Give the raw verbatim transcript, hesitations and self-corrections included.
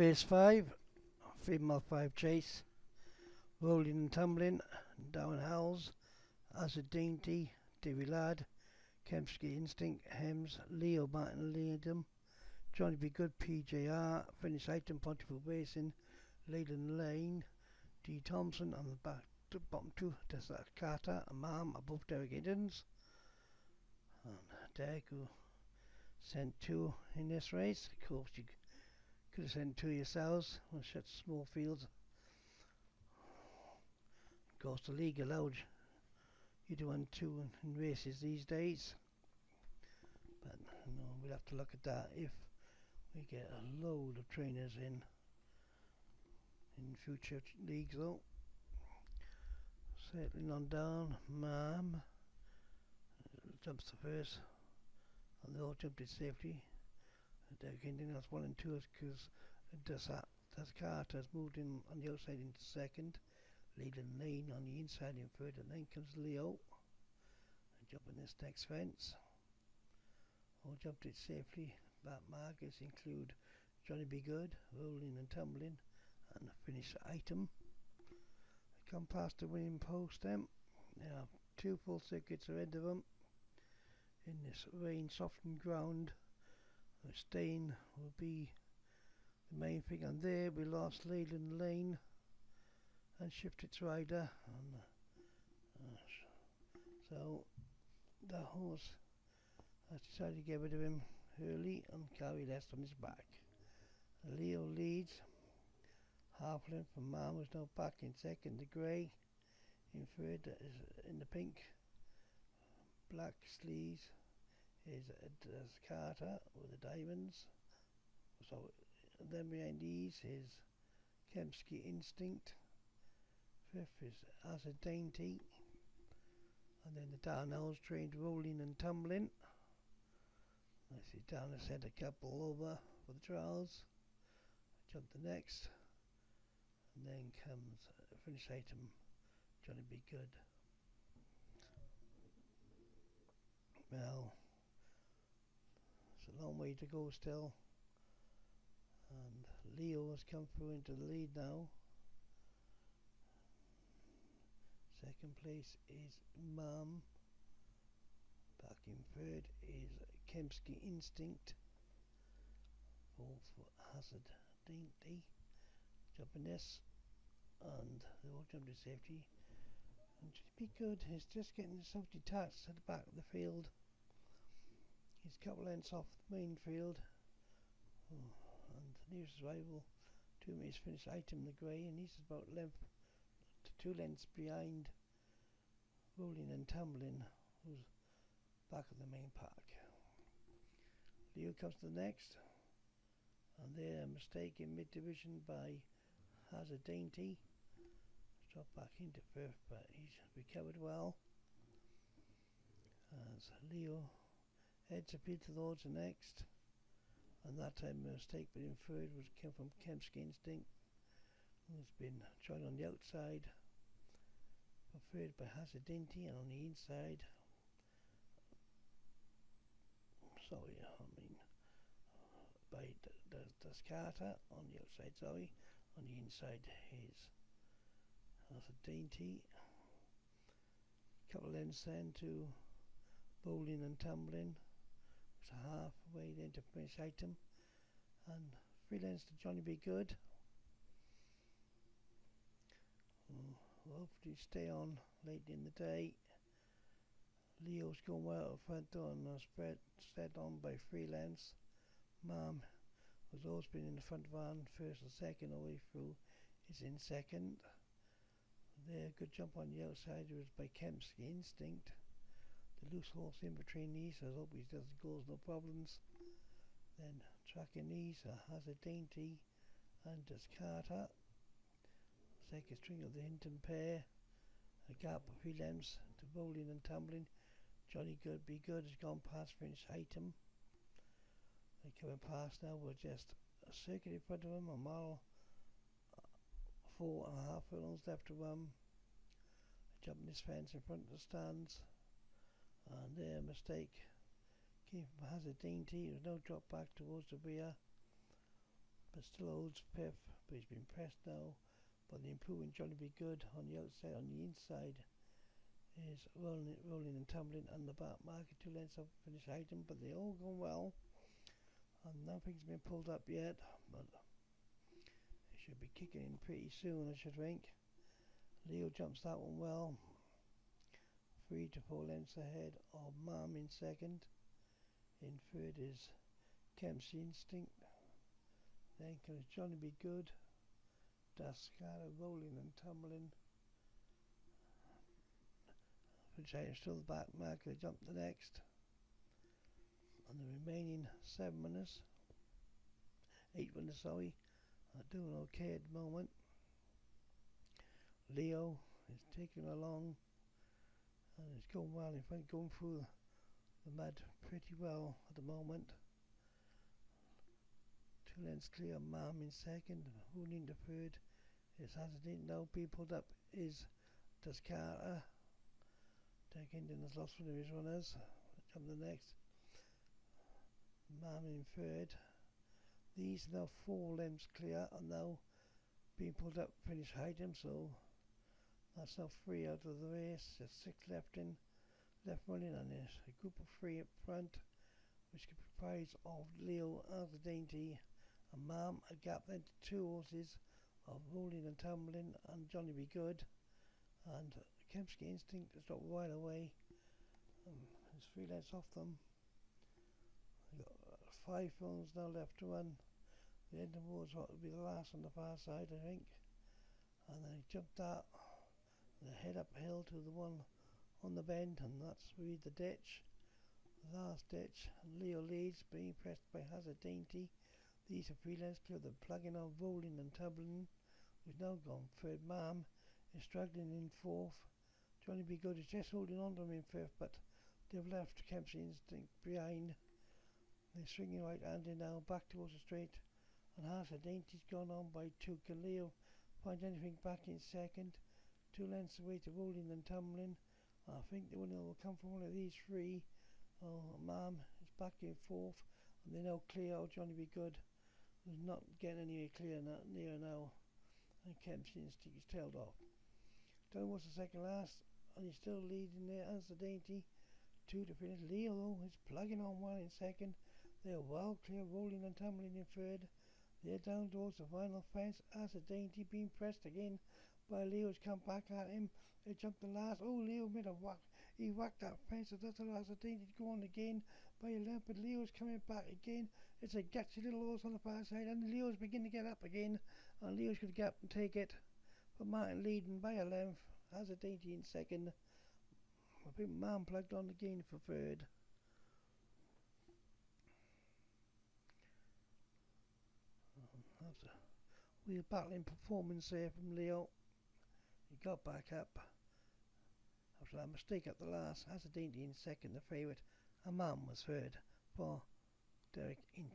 Race five, three mile five chase, Rolling and Tumbling, Darren Howells, Asa Dainty, Divi Ladd, Kempsky Instinct, Hems, Leo Martin Lyndham, Johnny B. Goode, P J R, Finish Item, Pontypool Basin, Leyland Lane, D Thompson on the back to bottom two, Dazzacarta, Imam above Derek Hiddens. And Derek, who sent two in this race, of course you could have sent two yourselves on such small fields. Of course the league allowed you to run two in, in races these days. But you know, we'll have to look at that if we get a load of trainers in in future leagues though. Settling on down, Ma'am jumps the first, and they all jumped it safely. Derek Inton, that's one and two, because Dazzacarta has moved in on the outside into second. Leyland Lane on the inside in third, and then comes Leo. Jumping this next fence. All jumped it safely. Back markers include Johnny B. Goode, Rolling and Tumbling, and the Finish Item. They come past the winning post then. They have two full circuits ahead of them. In this rain softened ground, the stain will be the main thing, and there we lost Leyland Lane and shift its rider, and uh, so the horse has decided to get rid of him early and carry less on his back. Leo leads, half length from Mom was now back in second, the grey in third is in the pink. Black sleeves is Dazzacarta with the diamonds. So then behind these is Kempsky Instinct. Fifth is Asa Dainty, and then the Darnells trained Rolling and Tumbling. I see Darnell sent a couple over for the trials. Jump the next, and then comes a Finish Item, Johnny B. Goode. Well, it's a long way to go still, and Leo has come through into the lead now. Second place is Mum. Back in third is Kempsky Instinct. Fourth for Hazard Dainty. Jumping this, and they all jumped to safety. And Johnny B. Goode is just getting himself detached at the back of the field. He's a couple lengths off the main field, oh, and the nearest rival to him is Finish Item, the grey, and he's about length to two lengths behind Rolling and Tumbling, who's back at the main park. Leo comes to the next, and they're a mistake in mid-division by Asa Dainty. Dropped back into fifth, but he's recovered well as Leo heads appeared towards the next, and that time the mistake within third was came from Kempsky Instinct, who's been tried on the outside preferred by Asa Dainty, and on the inside sorry I mean by Dazzacarta on the outside sorry on the inside is Asa Dainty. Couple lengths then to Bowling and Tumbling. It's halfway then to Finish Item, and three lengths to Johnny B. Goode. We'll hopefully stay on late in the day. Leo's going well at front door and was spread set on by three lengths. Mom has always been in the front van, first and second all the way through, is in second. There, good jump on the outside was by Kempsky Instinct. The loose horse in between these, so I hope he doesn't cause no problems. Then tracking these are Asa Dainty and Dazzacarta. Second string of the Hinton pair. A gap of three lengths to Rolling and Tumbling. Johnny Good Be Good has gone past Finish Item. They coming past now. We're just a circuit in front of them, a mile. Four and a half furlongs left to run. Jumping this fence in front of the stands, and their mistake came from Asa Dainty, who was now dropped back towards the rear. but still holds Pep, but he's been pressed now by the improving Johnny B. Goode on the outside. On the inside is rolling, rolling and tumbling on the back marker. Two lengths up finish item, but they all gone well, and nothing's been pulled up yet, but it should be kicking in pretty soon, I should think. Leo jumps that one well, three to four lengths ahead of Marm in second. In third is Kempsky Instinct, then comes Johnny B. Goode, Dazzacarta rolling and tumbling. Which I am still the back marker, jump the next. And the remaining seven minutes, eight minutes, sorry, are doing okay at the moment. Leo is taking along and it's going well in front, going through the mud pretty well at the moment. Two lengths clear, Marm in second, holding the third is Asa Dainty now, being pulled up is Dazzacarta. Derek Inton has lost one of his runners. Jump the next. Marm in third. These are now four lengths clear and now being pulled up finish item, so that's now three out of the race. There's six left in, left running, and there's a group of three up front which could comprise of Leo, Asa Dainty and Marm, a gap then to two horses of Rolling and Tumbling and Johnny B. Goode, and Kempsky Instinct has got right away. Um, there's three lengths off them. We've got five films now left to run. The end of war's what will be the last on the far side, I think. And then he jumped out. They head uphill to the one on the bend, and that's really the ditch. The last ditch. And Leo leads, being pressed by Asa Dainty. These are three lengths clear. They're plugging on, Rolling and Tumbling. We've now gone third. Marm is struggling in fourth. Johnny B. Goode is just holding on to him in fifth, but they've left Kempsky Instinct behind. They're swinging right-handed now, back towards the straight, and Asa Dainty's gone on by two. Can Leo find anything back in second? Two lengths away to Rolling and Tumbling. I think the winner will come from one of these three. Oh, Marm is back in fourth, and they're now clear. Oh, Johnny B. Goode is not getting anywhere clear now, near now, and Kempsky Instinct is tailed off. Don't what's the second last, and he's still leading there. Asa Dainty, two to finish. Leo though is plugging on well in second. They're well clear, Rolling and Tumbling in third. They're down towards the final fence. Asa Dainty being pressed again by Leo's come back at him. They jumped the last. Oh, Leo made a whack. He whacked that fence, so that's how Asa Dainty to go on again by eleven. But Leo's coming back again. It's a gutsy little horse on the far side, and Leo's beginning to get up again. And Leo's going to get up and take it. But Martin leading by a length. Asa Dainty in second. I think Marm plugged on again for third. Um, that's a real battling performance there from Leo. He got back up after that mistake at the last. Asa Dainty in second, the favourite, and Marm was third for Derek Inton.